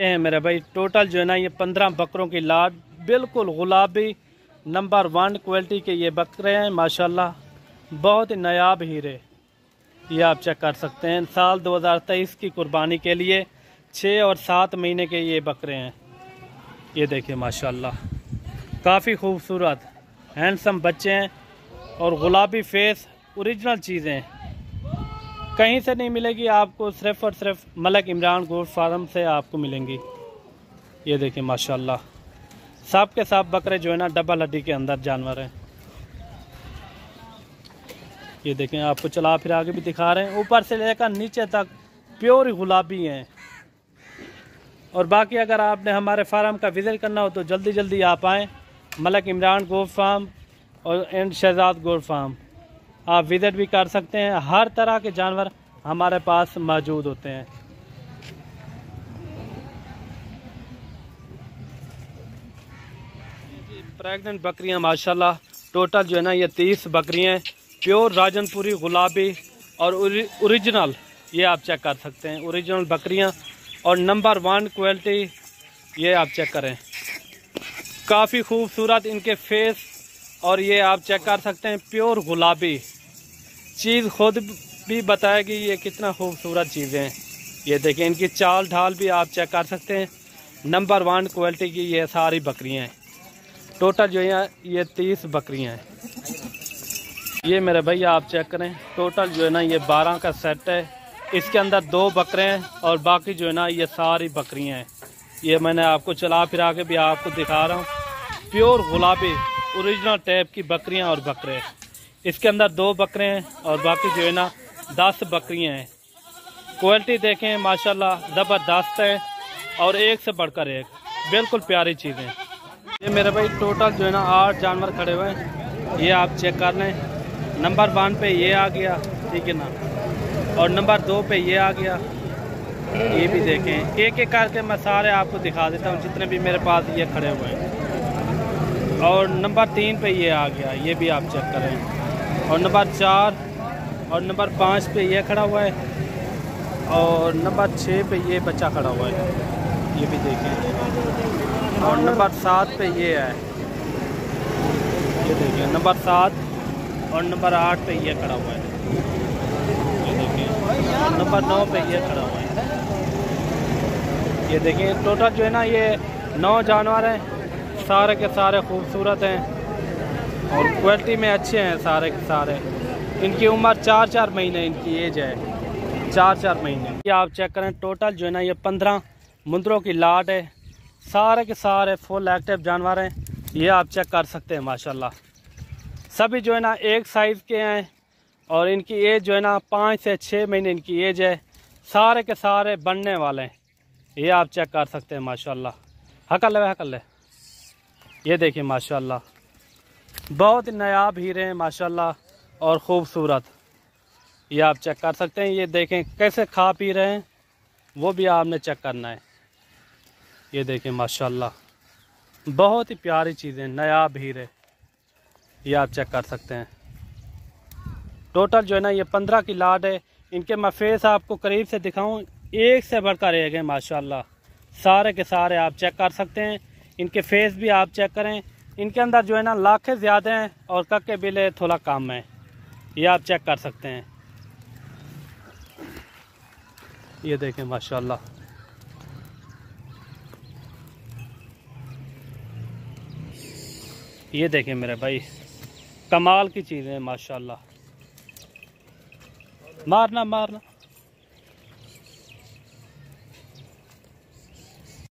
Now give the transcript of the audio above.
हैं मेरे भाई। टोटल जो है ना ये 15 बकरों की लाद, बिल्कुल गुलाबी नंबर 1 क्वालिटी के ये बकरे हैं माशाल्लाह, बहुत ही नायाब हीरे। ये आप चेक कर सकते हैं, साल 2023 की कुर्बानी के लिए 6 और 7 महीने के ये बकरे हैं। ये देखिए माशाल्लाह, काफ़ी खूबसूरत हैंडसम बच्चे हैं और गुलाबी फेस, ओरिजिनल चीज़ें कहीं से नहीं मिलेगी आपको, सिर्फ और सिर्फ मलक इमरान गोट फार्म से आपको मिलेंगी। ये देखिए माशाल्लाह, सब के सब बकरे जो है ना डबल हड्डी के अंदर जानवर हैं। ये देखें, आपको चला फिरा के भी दिखा रहे हैं, ऊपर से लेकर नीचे तक प्योर गुलाबी हैं। और बाकी अगर आपने हमारे फार्म का विज़िट करना हो तो जल्दी जल्दी आप आएँ, मलक इमरान गोट फार्म और एंड शहजाद गोट फार्म आप विज़िट भी कर सकते हैं। हर तरह के जानवर हमारे पास मौजूद होते हैं। प्रेग्नेंट बकरियां माशाल्लाह, टोटल जो है ना ये 30 बकरियां प्योर राजनपुरी गुलाबी और ओरिजिनल, ये आप चेक कर सकते हैं ओरिजिनल बकरियां और नंबर 1 क्वालिटी। ये आप चेक करें, काफ़ी खूबसूरत इनके फेस, और ये आप चेक कर सकते हैं प्योर गुलाबी, चीज़ खुद भी बताएगी ये कितना खूबसूरत चीज़ है। ये देखिए इनकी चाल ढाल भी आप चेक कर सकते हैं, नंबर 1 क्वालिटी की ये सारी बकरियां हैं। टोटल जो है ये 30 बकरियां हैं। ये मेरे भैया आप चेक करें, टोटल जो है ना ये 12 का सेट है, इसके अंदर 2 बकरे हैं और बाकी जो है ना ये सारी बकरियाँ हैं। ये मैंने आपको चला फिरा के भी आपको दिखा रहा हूँ, प्योर गुलाबी ओरिजिनल टाइप की बकरियां और बकरे, इसके अंदर 2 बकरे हैं और बाकी जो है ना 10 बकरियां हैं। क्वालिटी देखें माशाल्लाह ज़बरदस्त है, और एक से बढ़कर एक, बिल्कुल प्यारी चीज़ें। ये मेरे भाई टोटल जो है ना 8 जानवर खड़े हुए हैं, ये आप चेक कर लें। नंबर 1 पे ये आ गया, ठीक है ना, और नंबर 2 पे ये आ गया। ये भी देखें, एक एक करके मैं सारे आपको दिखा देता हूँ जितने भी मेरे पास ये खड़े हुए हैं। और नंबर 3 पे ये आ गया, ये भी आप चेक करें, और नंबर 4 और नंबर 5 पे ये खड़ा हुआ है, और नंबर 6 पे ये बच्चा खड़ा हुआ है, ये भी देखें, और नंबर 7 पे ये है, ये देखिए नंबर 7 और नंबर 8 पे ये खड़ा हुआ है, ये देखिए नंबर 9 पे ये खड़ा हुआ है। ये देखिए टोटल जो है ना ये 9 जानवर हैं, सारे के सारे खूबसूरत हैं और क्वालिटी में अच्छे हैं सारे के सारे। इनकी उम्र 4-4 महीने, इनकी एज है 4-4 महीने। ये आप चेक करें, टोटल जो है ना ये 15 मुंद्रों की लाट है, सारे के सारे फुल एक्टिव जानवर हैं। ये आप चेक कर सकते हैं माशाल्लाह, सभी जो है ना एक साइज़ के हैं, और इनकी एज जो है ना 5 से 6 महीने इनकी एज है, सारे के सारे बनने वाले हैं। ये आप चेक कर सकते हैं माशाल्लाह, हकल है। ये देखिए माशाल्लाह, बहुत नायाब हीरे हैं माशाल्लाह और ख़ूबसूरत। ये आप चेक कर सकते हैं, ये देखें कैसे खा पी रहे हैं, वो भी आपने चेक करना है। ये देखें माशाल्लाह, बहुत ही प्यारी चीज़ें, नायाब हीरे, ये आप चेक कर सकते हैं। टोटल जो है ना ये 15 की लाट है, इनके मैं फेस आपको करीब से दिखाऊं, एक से बढ़कर एक है माशाल्लाह, सारे के सारे आप चेक कर सकते हैं। इनके फेस भी आप चेक करें, इनके अंदर जो है ना लाखें ज़्यादा हैं और कक्के बिले थोड़ा कम है, ये आप चेक कर सकते हैं। ये देखें माशाल्लाह, ये देखें मेरे भाई, कमाल की चीज़ें माशाल्लाह। मारना